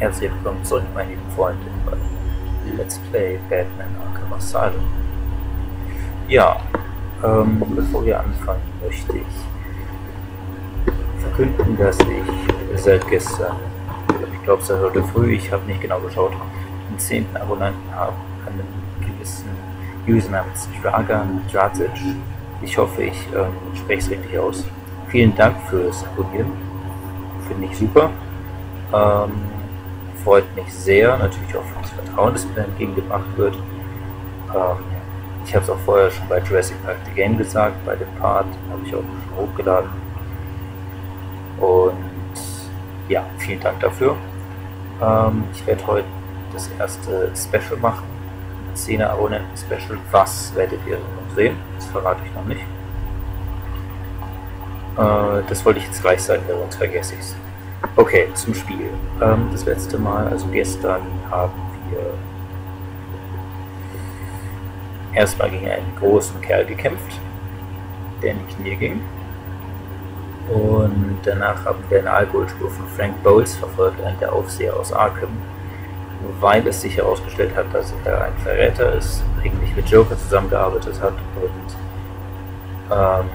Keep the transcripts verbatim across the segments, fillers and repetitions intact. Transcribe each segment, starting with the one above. Herzlich willkommen zurück, meine lieben Freunde, bei Let's Play Batman Arkham Asylum. Ja, ähm, bevor wir anfangen, möchte ich verkünden, dass ich seit gestern, ich glaube seit heute früh, ich habe nicht genau geschaut, den zehnten Abonnenten habe an einem gewissen User namens Draga Dragic. Ich hoffe, ich ähm, spreche es richtig aus. Vielen Dank fürs Abonnieren, finde ich super. Ähm, Freut mich sehr, natürlich auch für das Vertrauen, das mir entgegengebracht wird. Ähm, ich habe es auch vorher schon bei Jurassic Park The Game gesagt, bei dem Part habe ich auch schon hochgeladen. Und ja, vielen Dank dafür. Ähm, ich werde heute das erste Special machen, zehner Abonnenten Special. Was werdet ihr noch sehen? Das verrate ich noch nicht. Äh, das wollte ich jetzt gleich sagen, sonst vergesse ich es. Okay, zum Spiel. Ähm, das letzte Mal, also gestern, haben wir erstmal gegen einen großen Kerl gekämpft, der in die Knie ging. Und danach haben wir eine Alkoholspur von Frank Boles verfolgt, einen der Aufseher aus Arkham, weil es sich herausgestellt hat, dass er ein Verräter ist, eigentlich mit Joker zusammengearbeitet hat und ähm,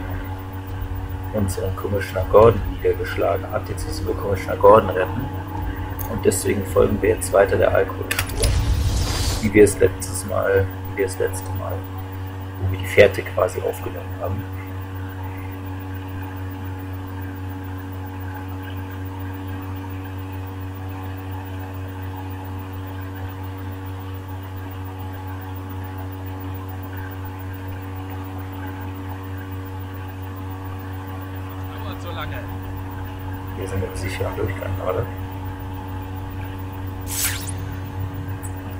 unseren Commissioner Gordon niedergeschlagen hat. Jetzt müssen wir Commissioner Gordon retten und deswegen folgen wir jetzt weiter der Alkoholspur, wie wir es letztes Mal, wie wir es letzte Mal, wo wir die Fährte quasi aufgenommen haben. Wir sind im sicheren Durchgang gerade.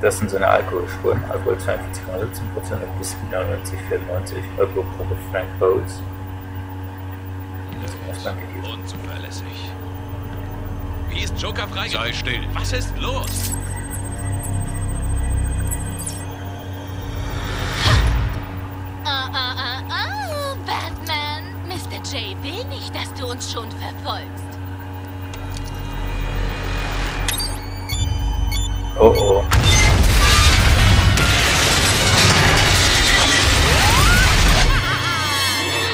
Das sind so eine Alkoholspuren. Alkohol zweiundvierzig Komma siebzehn Prozent und bis neunundneunzig Komma vierundneunzig. Alkoholprobe Frank Boles. Unzuverlässig. Wie ist Joker freigegeben? Sei still. Was ist los? Jay will nicht, dass du uns schon verfolgst. Oh oh.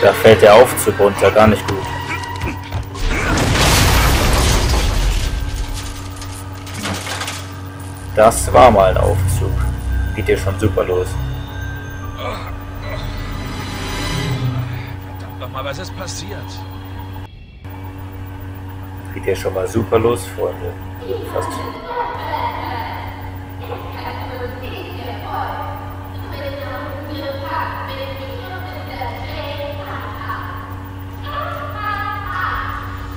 Da fällt der Aufzug runter, gar nicht gut. Das war mal ein Aufzug. Geht dir schon super los. Was ist passiert? Geht ja schon mal super los, Freunde. Fast.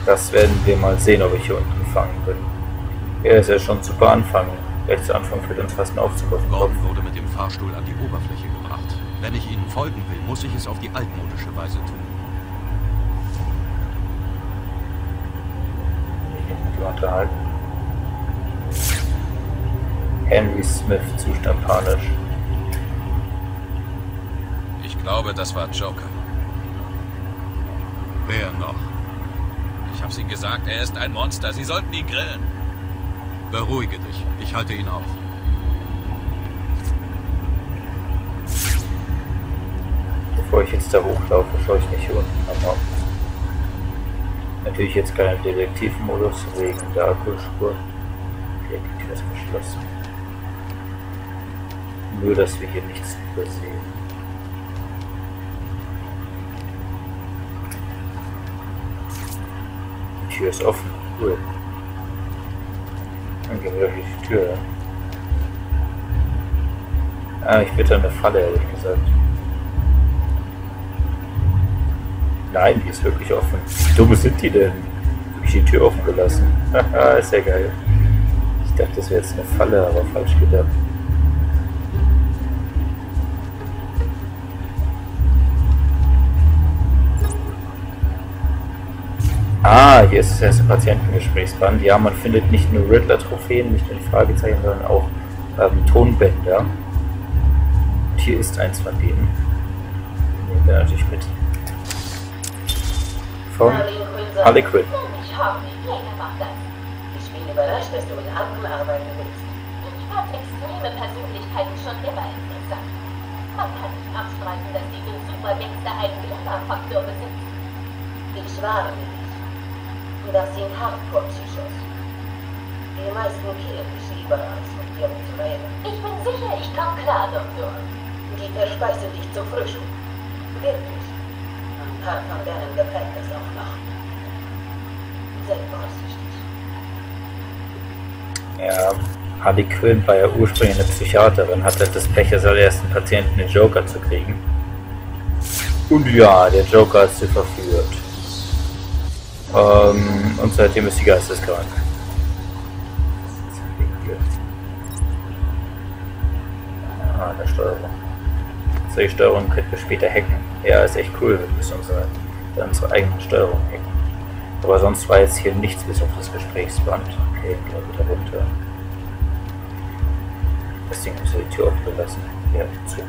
Das werden wir mal sehen, ob ich hier unten fangen bin. Er ist ja schon super Anfang. Recht zu Anfang führt uns fast ein Aufzug auf den Kopf. Gordon wurde mit dem Fahrstuhl an die Oberfläche gebracht. Wenn ich Ihnen folgen will, muss ich es auf die altmodische Weise tun. Unterhalten. Henry Smith, Zustand panisch. Ich glaube, das war Joker. Wer noch? Ich habe Sie gesagt, er ist ein Monster. Sie sollten ihn grillen. Beruhige dich. Ich halte ihn auf. Bevor ich jetzt da hochlaufe, schaue ich mich hier unten nochmal. Natürlich jetzt keinen Detektivmodus wegen der Akkuspur. Okay, die Tür ist geschlossen. Nur, dass wir hier nichts übersehen. Die Tür ist offen. Cool. Dann gehen wir durch die Tür. Ah, ich bitte eine Falle, ehrlich gesagt. Nein, die ist wirklich offen. Wie dumm sind die denn? Hab ich die Tür offen gelassen. Haha, ist ja geil. Ich dachte, das wäre jetzt eine Falle, aber falsch gedacht. Ah, hier ist das erste Patientengesprächsband. Ja, man findet nicht nur Riddler-Trophäen, nicht nur Fragezeichen, sondern auch ähm, Tonbänder. Und hier ist eins von denen. Nehmen wir natürlich mit. Harley Quinn. Ich hoffe, ich macht das. Ich spiele überrascht, dass du in Arkham arbeiten willst. Ich fand extreme Persönlichkeiten schon immer interessant. Man kann nicht abstreiten, dass diese Supergangster einen Faktor besitzen. Ich schware nicht. Das sind Hardcore-Psychos. Die meisten killen sich überall mit ihren Tränen. Ich bin sicher, ich komme klar, Doktor. Die verspeisen dich zu Frühstück. Wirklich. Ein paar von denen gefällt das auch noch. Sei vorsichtig. Ja, Harley Quinn war ja ursprünglich eine Psychiaterin, hatte das Pech, er soll erst einen Patienten den Joker zu kriegen. Und ja, der Joker ist sie verführt. Ähm, und seitdem ist sie geisteskrank. Ah, der Steuerung. So, die Steuerung könnten wir später hacken. Ja, ist echt cool, wir müssen unsere, unsere eigene Steuerung hacken. Aber sonst war jetzt hier nichts bis auf das Gesprächsband. Okay, wieder runter. Das Ding muss die Tür offen lassen. Ja, zu.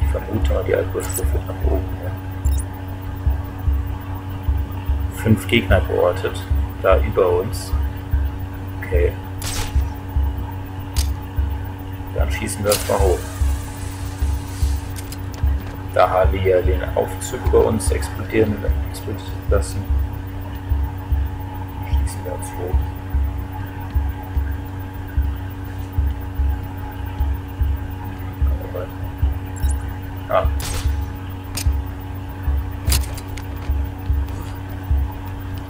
Ich vermute mal, die Alkoholstufe nach oben. Ja. Fünf Gegner geortet. Da über uns. Okay. Dann schießen wir das mal hoch. Da haben wir den Aufzug über uns explodieren lassen. Schießen wir uns hoch. Ah.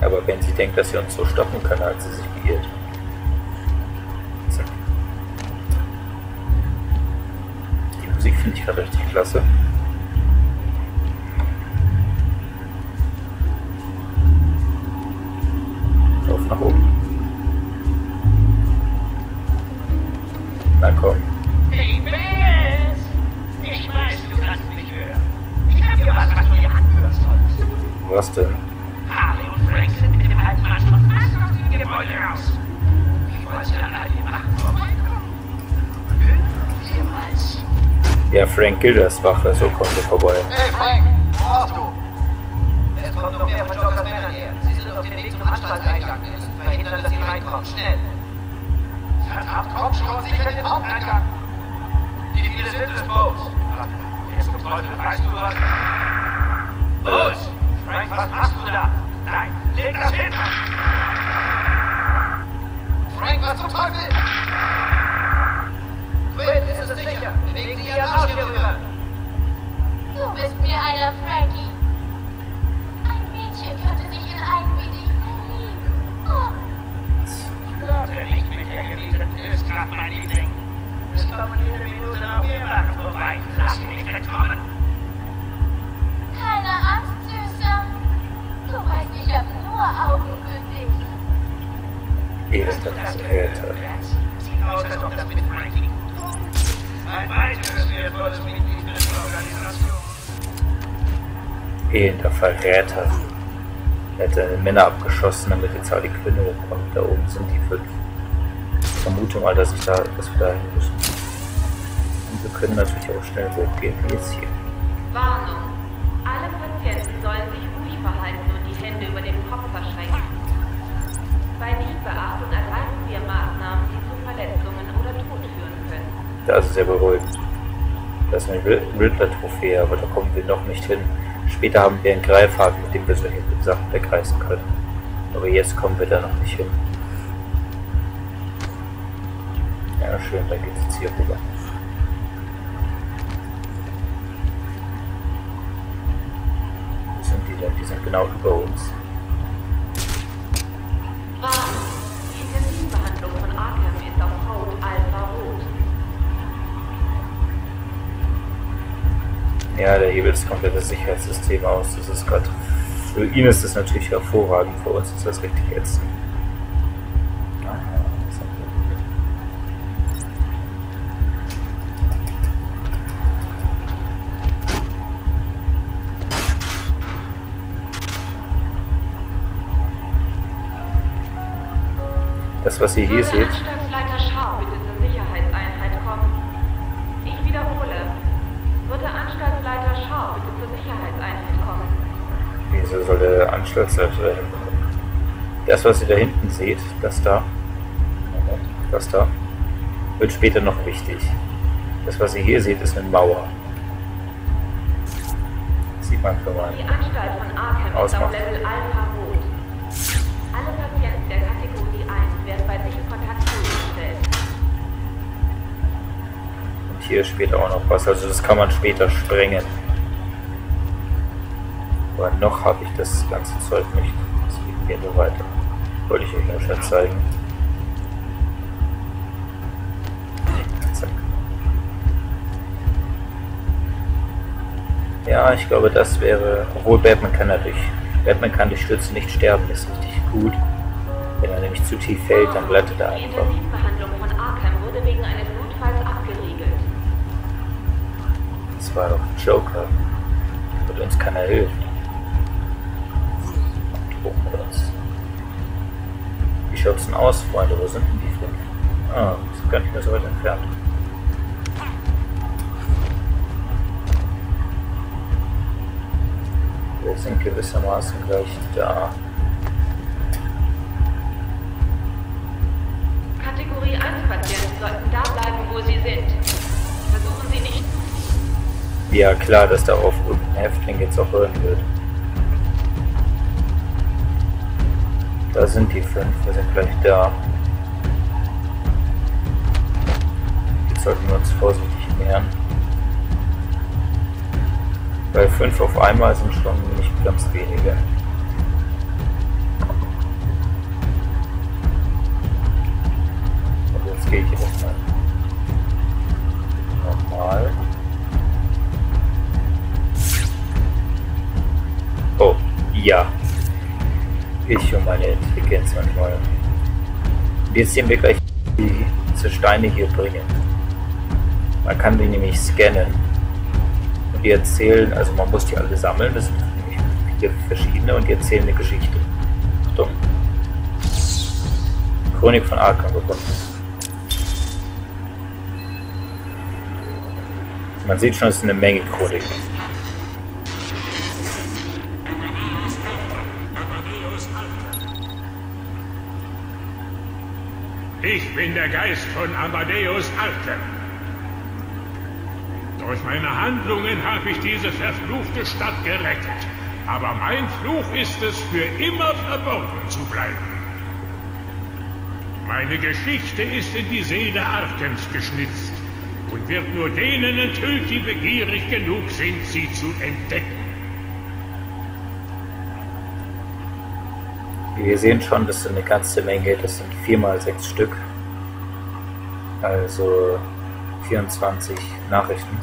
Aber wenn sie denkt, dass sie uns so stoppen kann, als sie sich beirrt. Musik finde ich gerade richtig klasse. Auf nach oben. Na komm. Ich bin es! Ich weiß, du kannst mich hören. Ich hab dir was, was du dir anhören sollst. Was denn? Harley und Frank sind mit dem alten Mann von Max aus dem Gebäude raus. Ich wollte alleine machen, vorbeikommen. Hören Sie mal zu. Ja, Frank Gilders Wache, so kommt er vorbei. Hey Frank, wo warst du? Es kommt noch mehr von Jokers Männern her. Sie sind auf dem Weg zum Anstaltseingang. Wir müssen verhindern, dass sie reinkommen. Schnell! Verdammt, komm schon, sicher den Haupteingang! Wie viele sind es, Boles? Jetzt zum Teufel, weißt du was? Boles! Frank, was machst du da? Nein, leg das hin! Frank, was zum Teufel? Quinn, ist es sicher? Bewegen Sie Ihren Arsch hier rüber! Du bist mir einer, Frankie. Ein Mädchen könnte sich in einen wie dich verlieben. Oh! Flirte nicht mit der geliebten ist gerade mein Liebling. Es kommen jede Minute auf ihr Wagen vorbei. Lass mich entkommen! Keine Angst, Süßer. Du weißt, ich hab nur Augen für dich. Ihr ist das Ältere. Sieht aus, als ob das mit Frankie. Ein weiteres wertvolles Mitglied der Organisation. Elender Verräter. Er hat seine Männer abgeschossen, damit jetzt Harley Quinn hochkommt. Da oben sind die fünf. Ich vermute mal, dass ich da etwas dahin müssen. Und wir können natürlich auch schnell hochgehen, wie jetzt hier. Warnung! Alle Patienten sollen sich ruhig verhalten und die Hände über den Kopf verschränken. Bei Nichtbeachtung ergreifen wir Maßnahmen, die zu Verletzungen oder Tod führen können. Das ist sehr beruhigend. Das ist eine Riddler-Trophäe, aber da kommen wir noch nicht hin. Später haben wir einen Greifhaken, mit dem wir solche Sachen begreifen können. Aber jetzt kommen wir da noch nicht hin. Ja, schön, dann geht es jetzt hier rüber. Wo sind die denn? Die sind genau über uns. Die Intensivbehandlung von Arkham ist auf Code Alpha Rot. Ja, der hebelt das komplette Sicherheitssystem aus. Das ist gerade. Für ihn ist das natürlich hervorragend, für uns ist das richtig ätzend. Aha, das haben wir. Das, was ihr hier seht. Wieso soll der Anstaltsleiter dahin kommen? Das, was ihr da hinten seht, das da, das da, wird später noch wichtig. Das, was ihr hier seht, ist eine Mauer. Das sieht man, wenn man ausmacht. Und hier später auch noch was, also das kann man später sprengen. Aber noch habe ich das ganze Zeug nicht. Deswegen gehen wir weiter. Wollte ich euch ja schon zeigen. Zack. Ja, ich glaube, das wäre. Obwohl Batman kann natürlich. Batman kann durch Stürze nicht sterben, ist richtig gut. Wenn er nämlich zu tief fällt, dann glättet er einfach. Das war doch ein Joker. Mit uns kann er helfen. Wie schaut es denn aus, Freunde? Wo sind denn die fünf? Ah, die sind gar nicht mehr so weit entfernt. Wir sind gewissermaßen gleich da. Kategorie eins Patienten sollten da bleiben, wo sie sind. Versuchen Sie nicht. Ja, klar, dass da auf irgendeinen Häftling jetzt auch hören wird. Da sind die fünf, wir sind gleich da. Jetzt sollten wir uns vorsichtig nähern. Weil fünf auf einmal sind schon nicht ganz wenige. Und jetzt gehe ich erstmal nochmal. Oh, ja. Ich und meine Intelligenz manchmal. Und jetzt sehen wir gleich, wie diese Steine hier bringen. Man kann die nämlich scannen. Und die erzählen, also man muss die alle sammeln, das sind nämlich vier verschiedene, und die erzählen eine Geschichte. Achtung. Chronik von Arkham gefunden. Man sieht schon, es ist eine Menge Chronik. Ich bin der Geist von Amadeus Arkham. Durch meine Handlungen habe ich diese verfluchte Stadt gerettet. Aber mein Fluch ist es, für immer verborgen zu bleiben. Meine Geschichte ist in die Seele Arkhams geschnitzt und wird nur denen enthüllt, die begierig genug sind, sie zu entdecken. Wir sehen schon, das sind eine ganze Menge, das sind vier mal sechs Stück, also vierundzwanzig Nachrichten.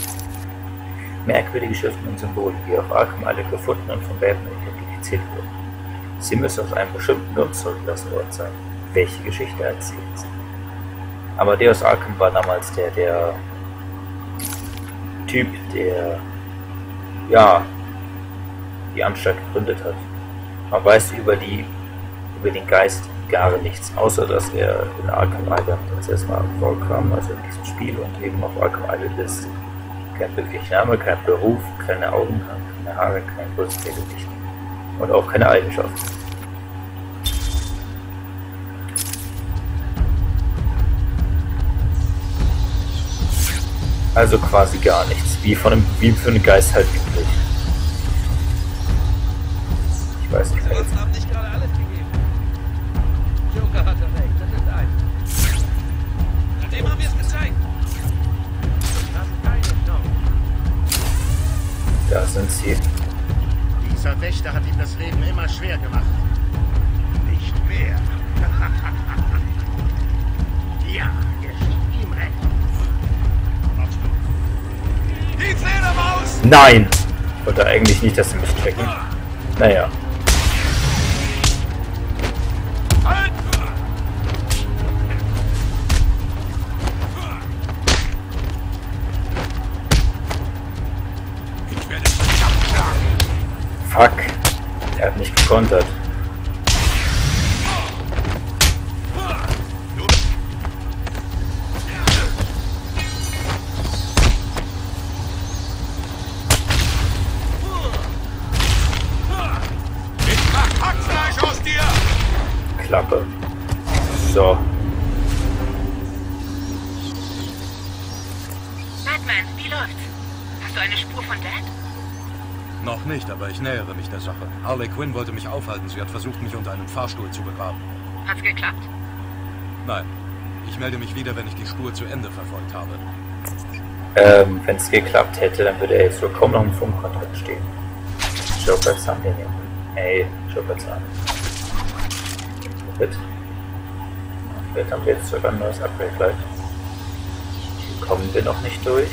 Merkwürdige Schriften und Symbole, die auf Arkham alle gefunden und von Batman identifiziert wurden. Sie müssen aus einem bestimmten Nutz zurückgelassen worden sein, welche Geschichte erzählt sie. Amadeus Arkham war damals der, der Typ, der, ja, die Anstalt gegründet hat. Man weiß über die über den Geist gar nichts, außer dass er in Arkham Island als erstmal vorkam, also in diesem Spiel, und eben auf Arkham Island ist. Kein wirklicher Name, kein Beruf, keine Augen, keine Haare, kein Kurzgesicht und auch keine Eigenschaften. Also quasi gar nichts, wie, von einem, wie für einen Geist halt üblich. Ich weiß nicht, was da sind sie. Dieser Wächter hat ihm das Leben immer schwer gemacht. Nicht mehr. Ja, er schiebt ihm recht. Die Fledermaus! Nein! Ich wollte eigentlich nicht, dass sie mich checken. Naja. Fuck, er hat mich gekontert. Ich mach Hackfleisch aus dir! Klappe. So. Batman, wie läuft's? Hast du eine Spur von Dad? Noch nicht, aber ich nähere mich der Sache. Harley Quinn wollte mich aufhalten. Sie hat versucht, mich unter einem Fahrstuhl zu begraben. Hat's geklappt? Nein. Ich melde mich wieder, wenn ich die Spur zu Ende verfolgt habe. Ähm, wenn es geklappt hätte, dann würde er jetzt wohl kaum noch im Funkkontakt stehen. Joker zahlt den Jungen. Ey, Joker zahlt. Gut. Vielleicht haben wir jetzt sogar ein neues Upgrade gleich. Kommen wir noch nicht durch.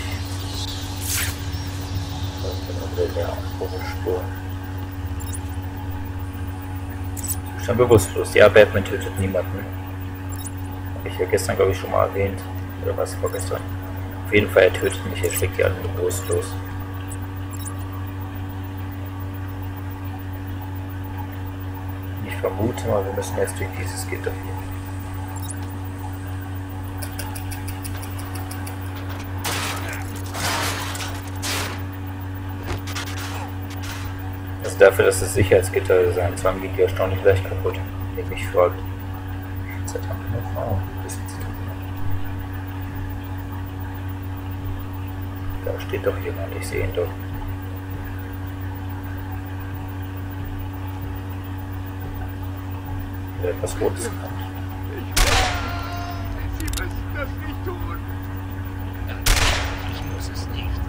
Der Aufbruchspur. Zustand bewusstlos. Ja, Batman tötet niemanden. Habe ich ja gestern, glaube ich, schon mal erwähnt. Oder was vorgestern? Auf jeden Fall, er tötet mich. Er schlägt die anderen bewusstlos. Ich vermute mal, wir müssen erst durch dieses Gitter hier. Dafür, dass es Sicherheitsgitter sein, zwar geht die erstaunlich leicht kaputt, wenn ich mich fragt. Zeit haben wir noch. Oh, ein bisschen Zeit haben wir noch. Da steht doch jemand, ich sehe ihn doch. Oder etwas Rotes kommt. Sie müssen das nicht tun. Ich muss es nicht.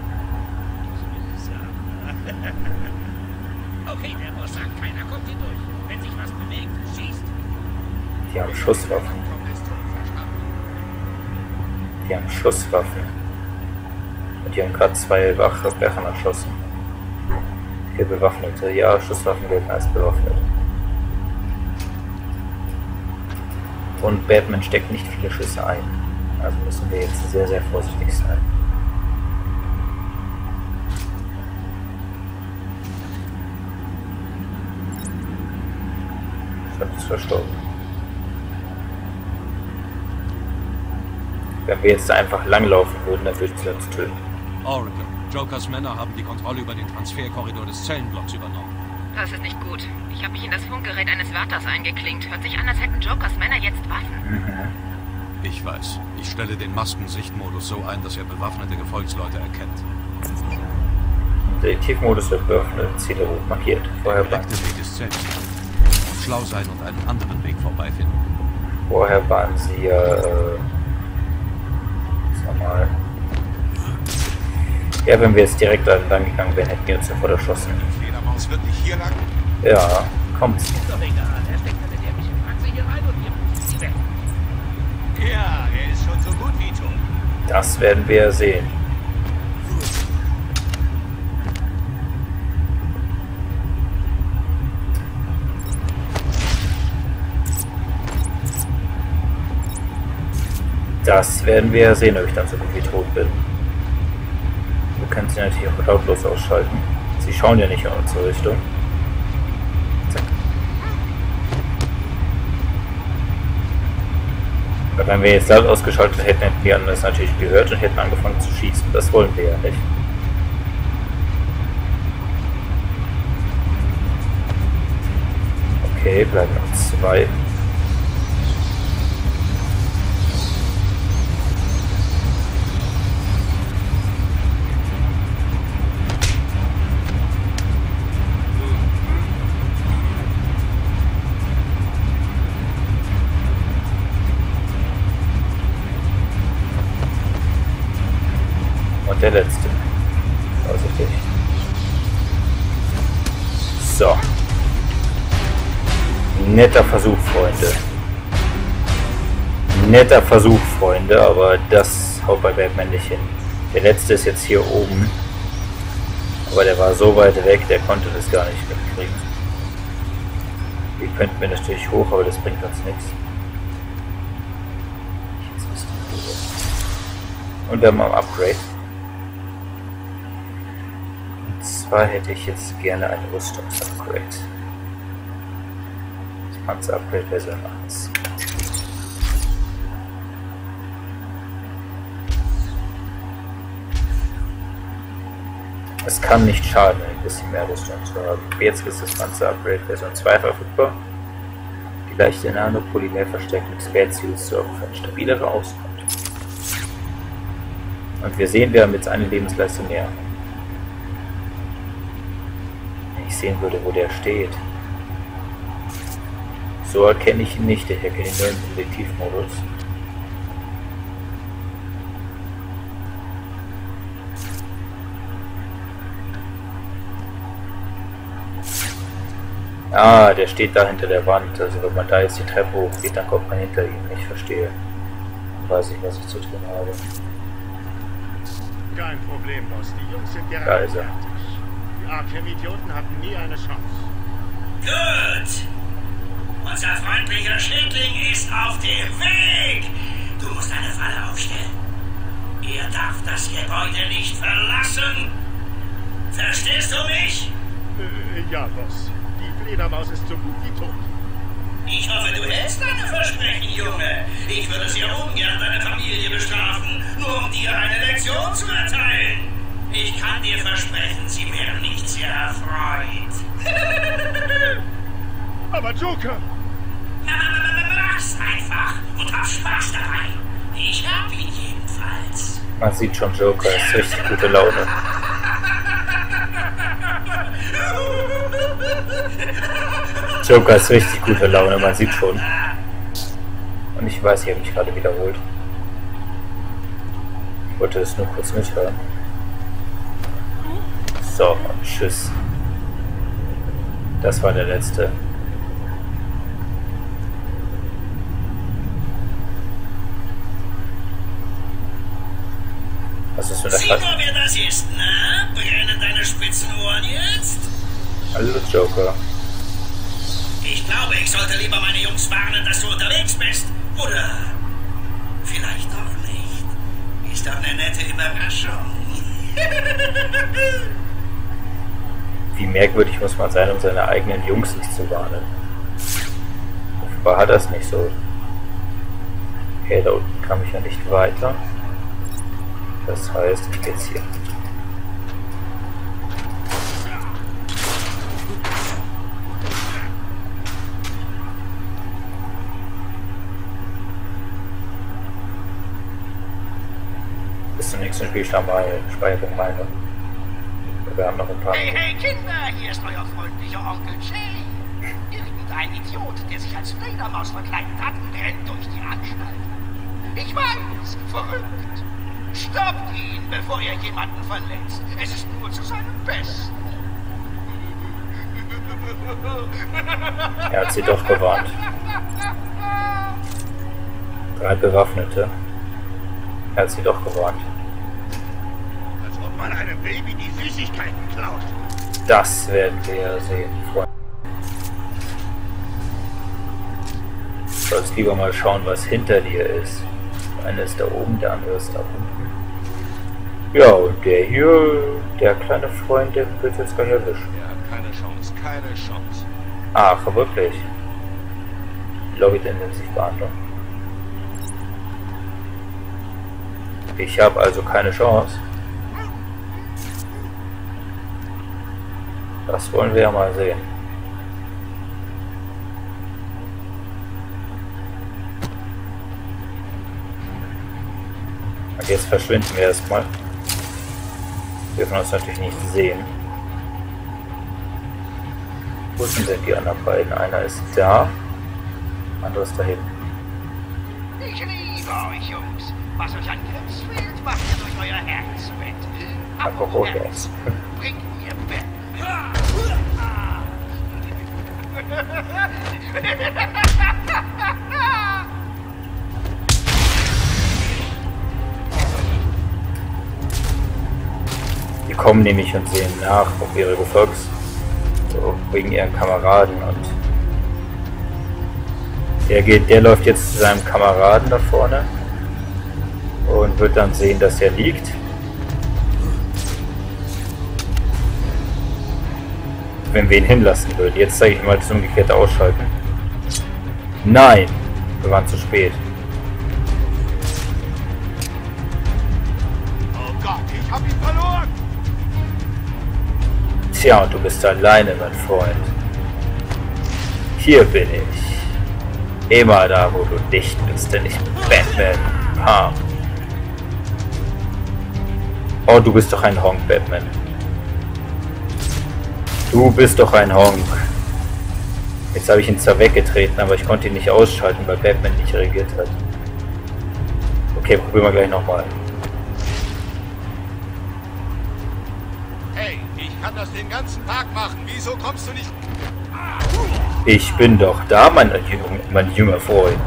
Ich will es sagen. Okay, der Boss sagt, keiner kommt hier durch. Wenn sich was bewegt, schießt. Die haben Schusswaffen. Die haben Schusswaffen. Und die haben gerade zwei Wachverbrechen erschossen. Vier Bewaffnete. Ja, Schusswaffen gelten als bewaffnet. Und Batman steckt nicht viele Schüsse ein. Also müssen wir jetzt sehr, sehr vorsichtig sein. Verstorben. Wenn wir jetzt einfach langlaufen würden, dann würden sie uns töten. Oracle, Jokers Männer haben die Kontrolle über den Transferkorridor des Zellenblocks übernommen. Das ist nicht gut. Ich habe mich in das Funkgerät eines Wärters eingeklinkt. Hört sich an, als hätten Jokers Männer jetzt Waffen. Mhm. Ich weiß. Ich stelle den Masken-Sichtmodus so ein, dass er bewaffnete Gefolgsleute erkennt. Detektivmodus wird bewaffnete Ziele rot markiert. Vorher bleibt der Weg des Zellenblocks. Schlau sein und einen anderen Weg vorbeifinden. Vorher waren sie ja, äh, sag mal. Ja, wenn wir jetzt direkt da lang gegangen wären, hätten die uns sofort erschossen. Ja, kommt. Das werden wir sehen. Das werden wir sehen, ob ich dann so gut wie tot bin. Wir können sie natürlich auch lautlos ausschalten. Sie schauen ja nicht in unsere Richtung. Zack. Aber wenn wir jetzt laut ausgeschaltet hätten, hätten wir das natürlich gehört und hätten angefangen zu schießen. Das wollen wir ja nicht. Okay, bleiben noch zwei. Der letzte. Vorsichtig. So. Netter Versuch, Freunde. Netter Versuch, Freunde, aber das haut bei Batman nicht hin. Der letzte ist jetzt hier oben. Aber der war so weit weg, der konnte das gar nicht mitkriegen. Wir könnten mir natürlich hoch, aber das bringt uns nichts. Und wir haben ein Upgrade. Zwar hätte ich jetzt gerne ein Rüstungs-Upgrade. Das Panzer-Upgrade wäre so eins. Es kann nicht schaden, ein bisschen mehr Rüstung zu haben. Jetzt ist das Panzer-Upgrade Version zwei verfügbar. Die Obgleich der nanopolymer verstärkte Spezies sorgt für eine stabilere Auskunft. Und wir sehen, wir haben jetzt eine Lebensleistung mehr. Wenn ich sehen würde, wo der steht. So erkenne ich ihn nicht, ich erkenne ihn nur im Detektivmodus. Ah, der steht da hinter der Wand. Also wenn man da jetzt die Treppe hochgeht, dann kommt man hinter ihm. Ich verstehe. Weiß ich, was ich zu tun habe. Kein Problem, Boss. Die Jungs sind gerade fertig. Die Arkham-Idioten hatten nie eine Chance. Gut. Unser freundlicher Schnittling ist auf dem Weg. Du musst eine Falle aufstellen. Ihr darf das Gebäude nicht verlassen. Verstehst du mich? Äh, ja, Boss. Fledermaus ist so gut wie tot. Ich hoffe, du hältst deine Versprechen, Junge. Ich würde sehr ungern deine Familie bestrafen, nur um dir eine Lektion zu erteilen. Ich kann dir versprechen, sie wären nicht sehr erfreut. Aber Joker! Mach's einfach und hab Spaß dabei. Ich hab ihn jedenfalls. Man sieht schon, Joker ist richtig gute Laune. Joker ist richtig gute Laune, man sieht schon. Und ich weiß, ich habe mich gerade wiederholt. Ich wollte es nur kurz mithören. So, und tschüss. Das war der letzte. Was ist mit der Stadt? Sieh mal, wer das ist, ne? Brennen deine spitzen Ohren jetzt? Also Joker. Ich glaube, ich sollte lieber meine Jungs warnen, dass du unterwegs bist. Oder vielleicht auch nicht. Ist doch eine nette Überraschung. Wie merkwürdig muss man sein, um seine eigenen Jungs nicht zu warnen? Offenbar hat das nicht so. Okay, da unten kam ich ja nicht weiter. Das heißt, ich gehe jetzt hier. Speicherung meine. Wir haben noch ein paar. Hey, hey Kinder, hier ist euer freundlicher Onkel Jay. Irgendein Idiot, der sich als Fledermaus verkleidet hat, rennt durch die Anstalt. Ich weiß, verrückt. Stoppt ihn, bevor er jemanden verletzt. Es ist nur zu seinem Besten. Er hat sie doch gewarnt. Drei Bewaffnete. Er hat sie doch gewarnt. Man einem Baby die Süßigkeiten klaut. Das werden wir sehen, Freunde. Ich soll jetzt lieber mal schauen, was hinter dir ist. Einer ist da oben, der andere ist da unten. Ja, und der hier, der kleine Freund, der wird jetzt gleich erwischt. Ja, keine Chance, keine Chance. Ach, wirklich? Lobbyintensiv Behandlung. Ich habe also keine Chance. Das wollen wir ja mal sehen. Und jetzt verschwinden wir erstmal. Wir dürfen uns natürlich nicht sehen. Wo sind denn die anderen beiden? Einer ist da, andere ist da hinten. Ich liebe euch, Jungs. Was euch an Krebs fehlt, macht ihr durch euer Herz mit. Apropos Herz. Bringt ihr weg. Die kommen nämlich und sehen nach, ob ihre Gefolgs so, wegen ihren Kameraden, und der geht, der läuft jetzt zu seinem Kameraden da vorne und wird dann sehen, dass er liegt. Wenn wir ihn hinlassen würden. Jetzt zeige ich mal das umgekehrte Ausschalten. Nein! Wir waren zu spät. Oh Gott, ich hab ihn verloren! Tja, und du bist alleine, mein Freund. Hier bin ich. Immer da, wo du dicht bist, denn ich bin Batman. Ah. Oh, du bist doch ein Honk, Batman. Du bist doch ein Honk. Jetzt habe ich ihn zwar weggetreten, aber ich konnte ihn nicht ausschalten, weil Batman nicht reagiert hat. Okay, probieren wir gleich nochmal. Hey, ich kann das den ganzen Tag machen. Wieso kommst du nicht... Ich bin doch da, mein, mein junger Freund.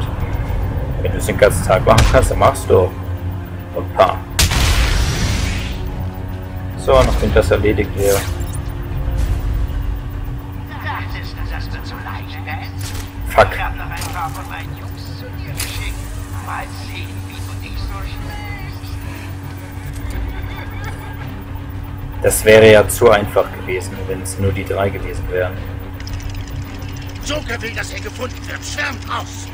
Wenn du es den ganzen Tag machen kannst, dann machst du. Und pam. So, nachdem das erledigt wäre. Fuck. Ich hab noch ein paar von meinen Jungs zu dir geschickt. Mal sehen, wie du dich so schnell. Das wäre ja zu einfach gewesen, wenn es nur die drei gewesen wären. Joker will, dass er gefunden wird. Schwärmt aus!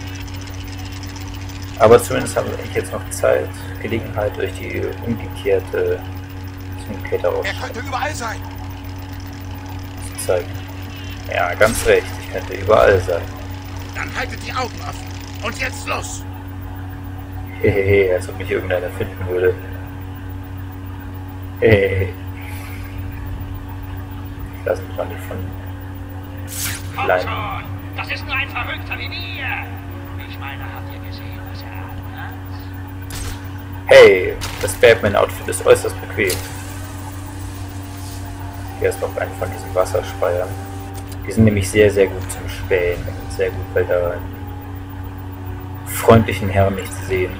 Aber zumindest habe ich jetzt noch Zeit, Gelegenheit durch die umgekehrte Umkehrter aus. Er könnte überall sein! Zu zeigen. Ja, ganz recht. Ich könnte überall sein. Dann haltet die Augen offen. Und jetzt los! Hehehe, als ob mich irgendeiner finden würde. Hehehe. Ich lasse mich mal nicht von... Klein. Komm schon! Das ist nur ein Verrückter wie wir! Ich meine, habt ihr gesehen, was er hat? Hey, das Batman-Outfit ist äußerst bequem. Hier ist noch ein von diesen Wasserspeiern. Die sind nämlich sehr, sehr gut zum Spähen. Sehr gut, weil da freundlichen Herren nichts sehen.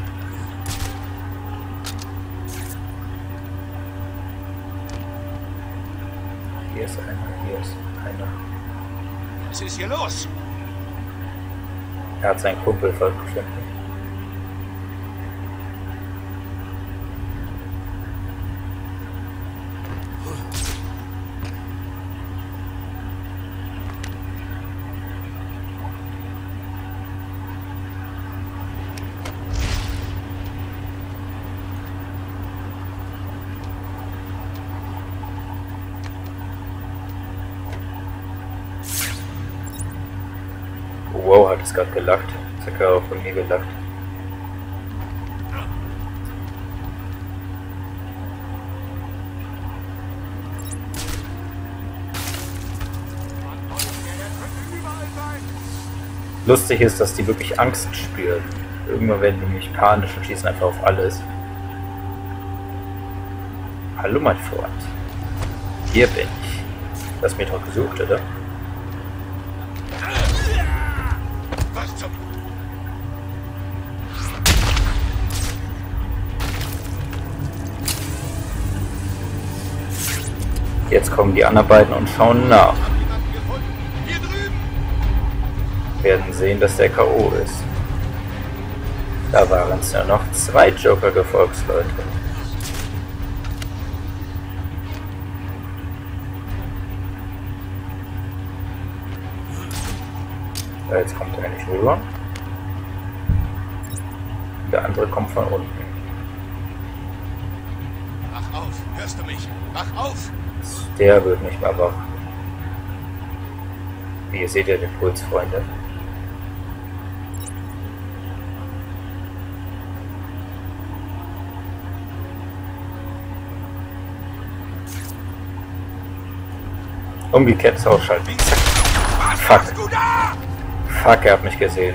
Hier ist einer, hier ist einer. Was ist hier los? Er hat seinen Kumpel gefunden. Wow, hat es gerade gelackt. Das hat gerade auch von mir gelackt. Lustig ist, dass die wirklich Angst spüren. Irgendwann werden die nämlich panisch und schießen einfach auf alles. Hallo, mein Freund. Hier bin ich. Du hast mich doch gesucht, oder? Jetzt kommen die anderen beiden und schauen nach. Werden sehen, dass der K O ist. Da waren es ja noch zwei Joker-Gefolgsleute. So, jetzt kommt er nicht rüber. Der andere kommt von unten. Wach auf, hörst du mich? Wach auf! Der wird nicht mehr wach. Wie ihr seht ja den Puls, Freunde. Umgekehrt ausschalten. Fuck. Fuck, er hat mich gesehen.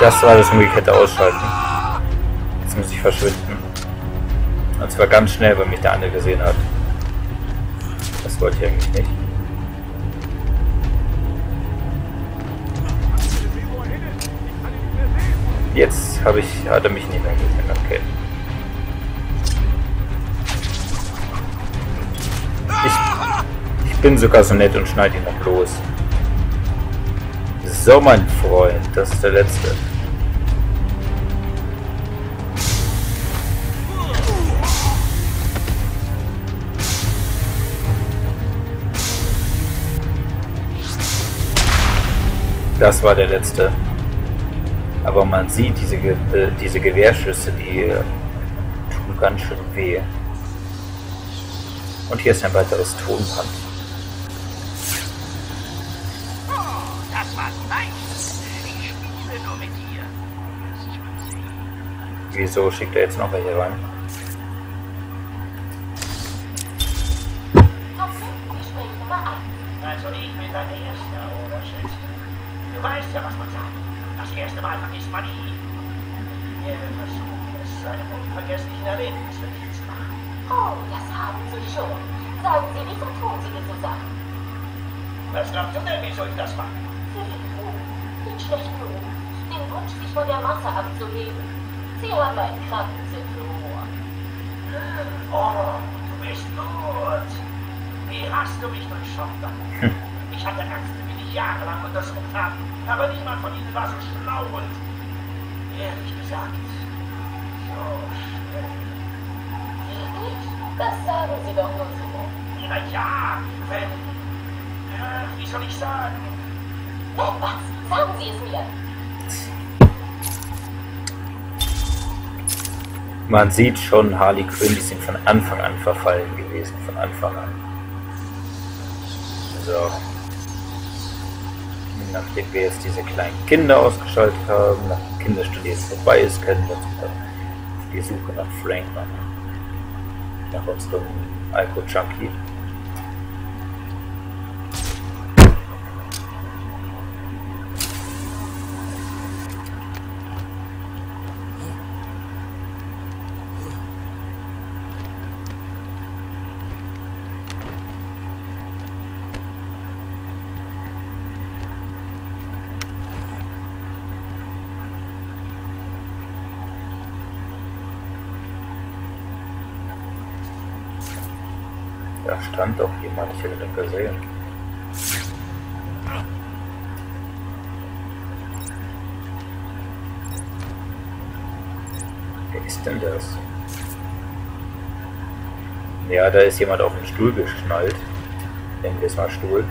Das war das umgekehrte Ausschalten. Jetzt muss ich verschwinden. Und zwar ganz schnell, weil mich der andere gesehen hat. Das wollte ich eigentlich nicht. Jetzt habe ich, hat er mich nicht mehr gesehen, okay. Ich, ich bin sogar so nett und schneide ihn noch los. So, mein Freund, das ist der letzte. Das war der letzte. Aber man sieht diese, Ge äh, diese Gewehrschüsse, die äh, tun ganz schön weh. Und hier ist ein weiteres Tonband. Oh, Eins. Ich spiele nur mit dir. Wieso schickt er jetzt noch welche rein? Also ich bin dein Erster, oder Schätze? Du weißt ja, was man sagt. Das erste Mal vergisst man nie. Wir versuchen es, einem unvergesslichen Erlebnis für dich zu machen. Oh, das haben Sie schon. Sagen Sie, wieso tun Sie diese Sachen? Was glaubst du denn, wieso ich das mache? Für den Ruf, den schlechten Ruf, den Wunsch, sich von der Masse abzuheben. Sie haben einen kranken Sinn für Humor. Oh, du bist gut. Wie hast du mich durchschaut? Ich hatte Ärzte, die mich jahrelang untersucht haben, aber niemand von ihnen war so schlau und ehrlich gesagt, so schlimm. Ehrlich? Das sagen Sie doch nur so. Na ja, wenn... Äh, wie soll ich sagen? Wenn was? Sagen Sie es mir! Man sieht schon, Harley Quinn, die sind von Anfang an verfallen gewesen, von Anfang an. So. Nachdem wir jetzt diese kleinen Kinder ausgeschaltet haben, nach der Kinderstunde jetzt vorbei ist, können wir uns dann auf die Suche nach Frank machen. Nach unserem Alko-Junkie. Da stand doch jemand, ich hätte den gesehen. Wer ist denn das? Ja, da ist jemand auf den Stuhl geschnallt. Nennen wir es mal Stuhl.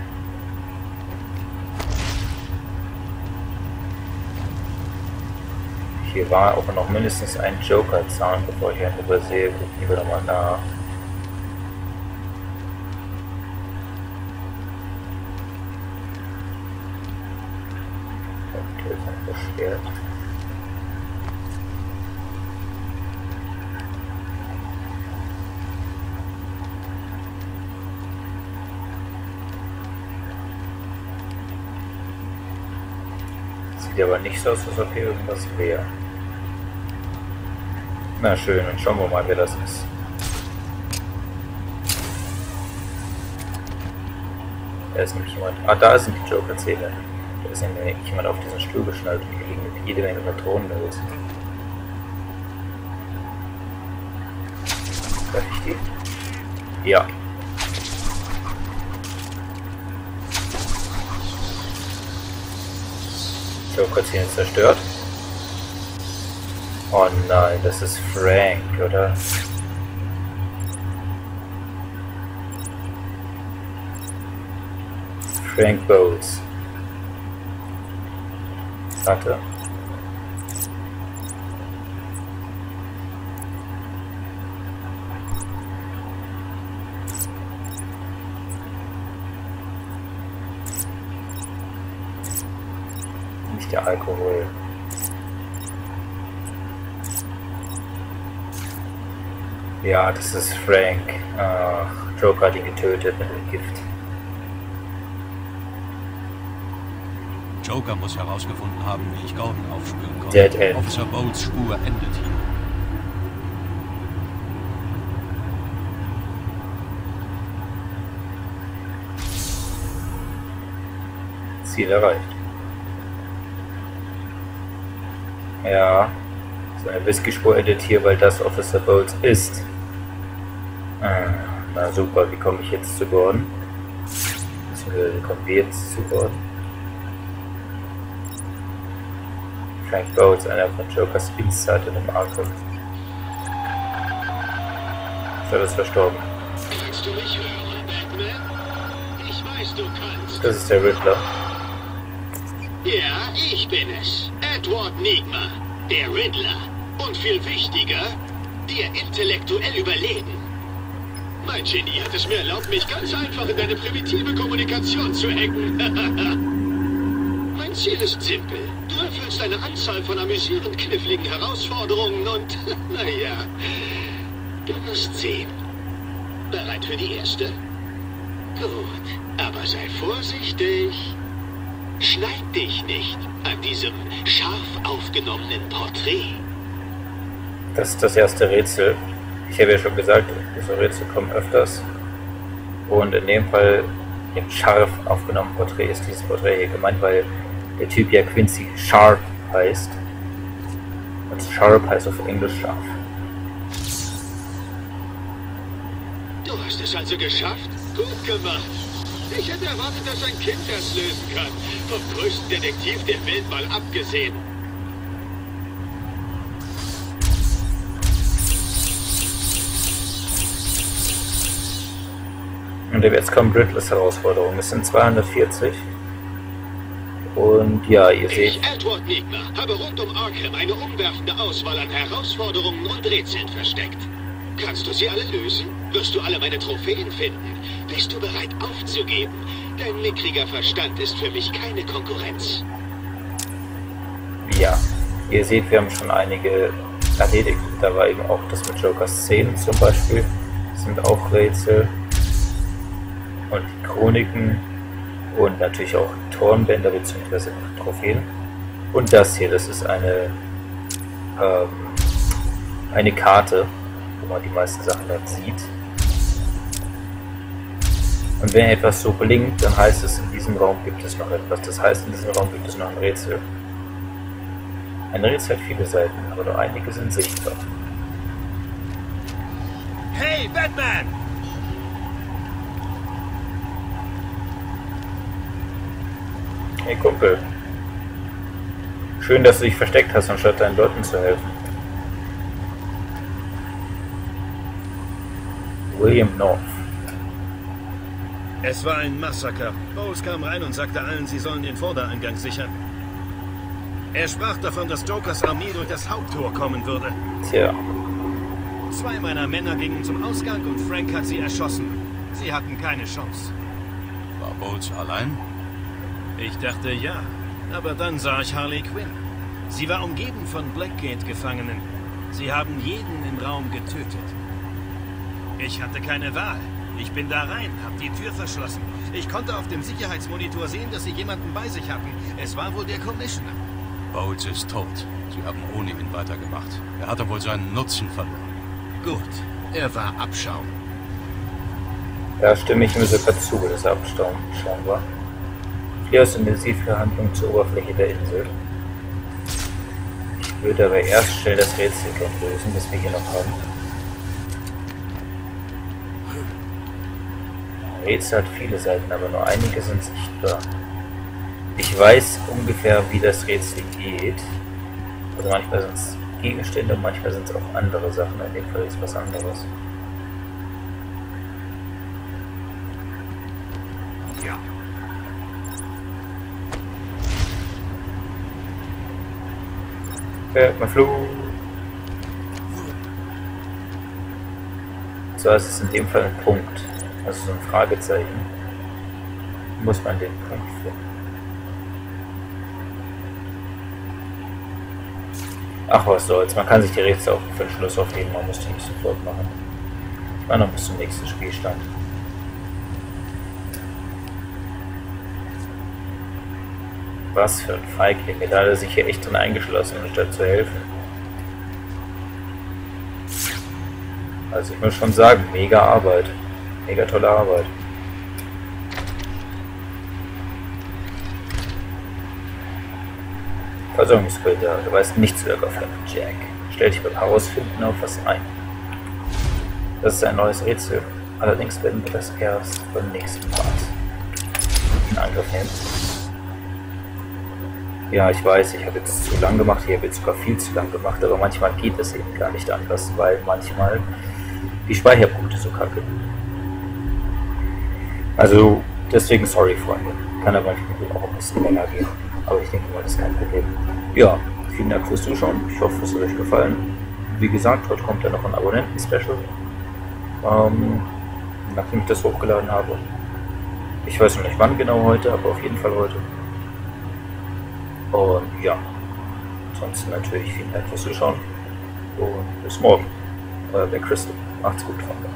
Hier war auch noch mindestens ein Joker-Zahn, bevor ich einen übersehe. Gucken wir nochmal nach. Sieht aber nicht so aus, als ob hier irgendwas wäre. Na schön, dann schauen wir mal, wer das ist. Da ist nämlich jemand. Ah, da sind die Joker-Zähne. Da ist nämlich jemand auf diesen Stuhl geschnallt und hier liegen mit jede Menge Patronen los. Darf ich die? Ja. Joker-Zähne zerstört. Oh nein, das ist Frank, oder? Frank Boles. Hatte. Nicht der Alkohol. Ja, das ist Frank. Ach, Joker hat ihn getötet mit dem Gift. Joker muss herausgefunden haben, wie ich Gordon aufspüren konnte. Dead End. Officer Boles Spur endet hier. Ziel erreicht. Ja, so eine Whisky-Spur endet hier, weil das Officer Boles ist. Ah, na super, wie komme ich jetzt zu Gordon? Wie kommen wir jetzt zu Gordon? Frank Boles, einer von Jokers Insider im Arkham. So, das ist verstorben. Willst du mich hören, Batman? Ich weiß, du kannst. Das ist der Riddler. Ja, ich bin es. Edward Nygma, der Riddler. Und viel wichtiger, dir intellektuell überlegen. Mein Genie hat es mir erlaubt, mich ganz einfach in deine primitive Kommunikation zu hacken. Ziel ist simpel. Du erfüllst eine Anzahl von amüsierend kniffligen Herausforderungen und, naja, du wirst sehen. Bereit für die erste? Gut, aber sei vorsichtig. Schneid dich nicht an diesem scharf aufgenommenen Porträt. Das ist das erste Rätsel. Ich habe ja schon gesagt, diese Rätsel kommen öfters. Und in dem Fall, im scharf aufgenommenen Porträt, ist dieses Porträt hier gemeint, weil der Typ ja Quincy Sharp heißt. Und Sharp heißt auf Englisch scharf. Du hast es also geschafft? Gut gemacht! Ich hätte erwartet, dass ein Kind das lösen kann. Vom größten Detektiv der Welt mal abgesehen. Und jetzt kommt Riddlers Herausforderung. Es sind zweihundertvierzig. Und ja, ihr seht... Ich, Edward Nygma, habe rund um Arkham eine umwerfende Auswahl an Herausforderungen und Rätseln versteckt. Kannst du sie alle lösen? Wirst du alle meine Trophäen finden? Bist du bereit aufzugeben? Dein mickriger Verstand ist für mich keine Konkurrenz. Ja, ihr seht, wir haben schon einige erledigt. Da war eben auch das mit Jokers Szenen zum Beispiel. Das sind auch Rätsel. Und die Chroniken und natürlich auch Tornbänder bzw. Trophäen. Und das hier, das ist eine, ähm, eine Karte, wo man die meisten Sachen dann sieht. Und wenn etwas so blinkt, dann heißt es, in diesem Raum gibt es noch etwas. Das heißt, in diesem Raum gibt es noch ein Rätsel. Ein Rätsel hat viele Seiten, aber nur einige sind sichtbar. Hey, Batman! Hey Kumpel, schön, dass du dich versteckt hast, anstatt deinen Leuten zu helfen. William North. Es war ein Massaker. Boles kam rein und sagte allen, sie sollen den Vordereingang sichern. Er sprach davon, dass Jokers Armee durch das Haupttor kommen würde. Tja. Zwei meiner Männer gingen zum Ausgang und Frank hat sie erschossen. Sie hatten keine Chance. War Boles allein? Ich dachte ja, aber dann sah ich Harley Quinn. Sie war umgeben von Blackgate-Gefangenen. Sie haben jeden im Raum getötet. Ich hatte keine Wahl. Ich bin da rein, hab die Tür verschlossen. Ich konnte auf dem Sicherheitsmonitor sehen, dass sie jemanden bei sich hatten. Es war wohl der Commissioner. Boles ist tot. Sie haben ohne ihn weitergemacht. Er hatte wohl seinen Nutzen verloren. Gut, er war Abschaum. Da stimme ich mir sogar zu, dass er Abschaum war. Hier ist Intensivverhandlung zur Oberfläche der Insel. Ich würde aber erst schnell das Rätsel lösen, das wir hier noch haben. Rätsel hat viele Seiten, aber nur einige sind sichtbar. Ich weiß ungefähr, wie das Rätsel geht. Also manchmal sind es Gegenstände und manchmal sind es auch andere Sachen. In dem Fall ist was anderes. Man flog. So, es ist in dem Fall ein Punkt, also so ein Fragezeichen. Muss man den Punkt finden. Ach was soll's, man kann sich die Rätsel auch für den Schluss aufheben, man muss die nicht sofort machen. Ich war noch bis zum nächsten Spielstand. Was für ein Feigling, da hat er sich hier echt drin eingeschlossen, anstatt zu helfen. Also ich muss schon sagen, mega Arbeit. Mega tolle Arbeit. Versorgungsbilder, du weißt nichts über von Jack. Stell dich beim Herausfinden auf was ein. Das ist ein neues Rätsel. Allerdings werden wir das erst beim nächsten Part in Angriff nehmen. Ja, ich weiß, ich habe jetzt zu lang gemacht, ich habe jetzt sogar viel zu lang gemacht, aber manchmal geht es eben gar nicht anders, weil manchmal die Speicherpunkte so kacke. Also, deswegen sorry, Freunde. Kann aber manchmal auch ein bisschen länger gehen, aber ich denke mal, das ist kein Problem. Ja, vielen Dank fürs Zuschauen, ich hoffe, es hat euch gefallen. Wie gesagt, heute kommt ja noch ein Abonnenten-Special, ähm, nachdem ich das hochgeladen habe. Ich weiß noch nicht wann genau heute, aber auf jeden Fall heute. Und ja, sonst natürlich vielen Dank fürs Zuschauen und bis morgen. Euer Ben Crystal. Macht's gut, Freunde.